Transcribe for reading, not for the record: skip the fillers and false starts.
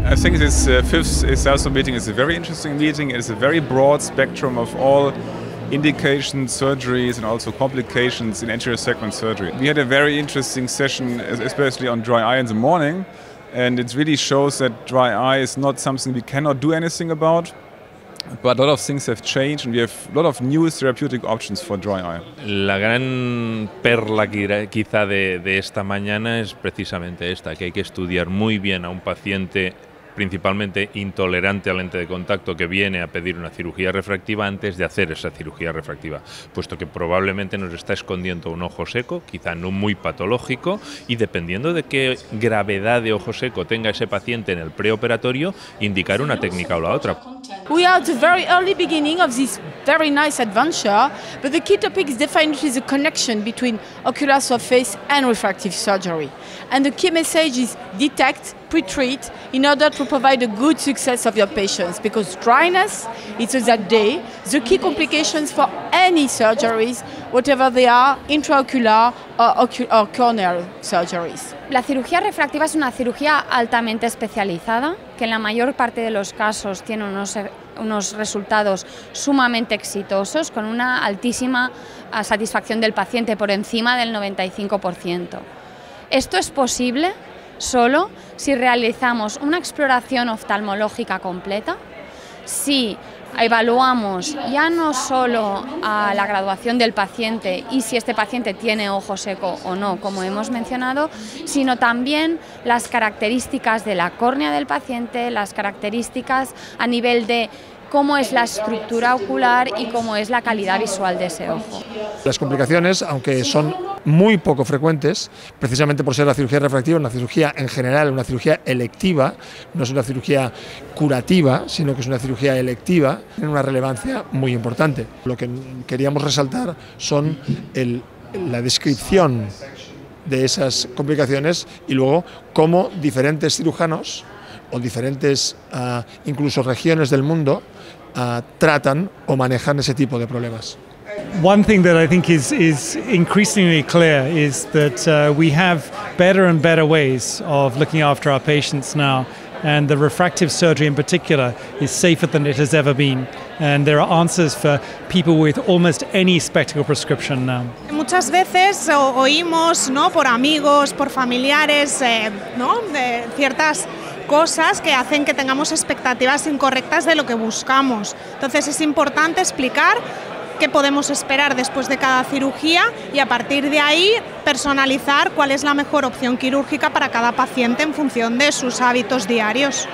I think this fifth ESASO meeting is a very interesting meeting. It is a very broad spectrum of all indications, surgeries, and also complications in anterior segment surgery. We had a very interesting session, especially on dry eye in the morning, and it really shows that dry eye is not something we cannot do anything about. But a lot of things have changed, and we have a lot of new therapeutic options for dry eye. La gran perla quizá de esta mañana es precisamente esta, que hay que estudiar muy bien a un paciente principalmente intolerante al lente de contacto que viene a pedir una cirugía refractiva antes de hacer esa cirugía refractiva, puesto que probablemente nos está escondiendo un ojo seco, quizá no muy patológico, y dependiendo de qué gravedad de ojo seco tenga ese paciente en el preoperatorio, indicar una técnica o la otra. We are at the very early beginning of this very nice adventure, but the key topic is definitely the connection between ocular surface and refractive surgery. And the key message is detect, pre-treat, in order to provide a good success of your patients, because dryness, it's that day, the key complications for any surgeries, whatever they are, intraocular or corneal surgeries. La cirugía refractiva es una cirugía altamente especializada, que en la mayor parte de los casos tiene unos resultados sumamente exitosos, con una altísima satisfacción del paciente, por encima del 95%. Esto es posible solo si realizamos una exploración oftalmológica completa, si evaluamos ya no solo a la graduación del paciente y si este paciente tiene ojo seco o no, como hemos mencionado, sino también las características de la córnea del paciente, las características a nivel de cómo es la estructura ocular y cómo es la calidad visual de ese ojo. Las complicaciones, aunque son muy poco frecuentes, precisamente por ser la cirugía refractiva una cirugía en general, una cirugía electiva, no es una cirugía curativa, sino que es una cirugía electiva, tiene una relevancia muy importante. Lo que queríamos resaltar son la descripción de esas complicaciones y luego cómo diferentes cirujanos o diferentes incluso regiones del mundo tratan o manejan ese tipo de problemas. One thing that I think is increasingly clear is that we have better and better ways of looking after our patients now, and the refractive surgery in particular is safer than it has ever been, and there are answers for people with almost any spectacle prescription now. Muchas veces oímos, ¿no?, por amigos, por familiares, ¿no?, de ciertas cosas que hacen que tengamos expectativas incorrectas de lo que buscamos. Entonces es importante explicar qué podemos esperar después de cada cirugía y a partir de ahí personalizar cuál es la mejor opción quirúrgica para cada paciente en función de sus hábitos diarios.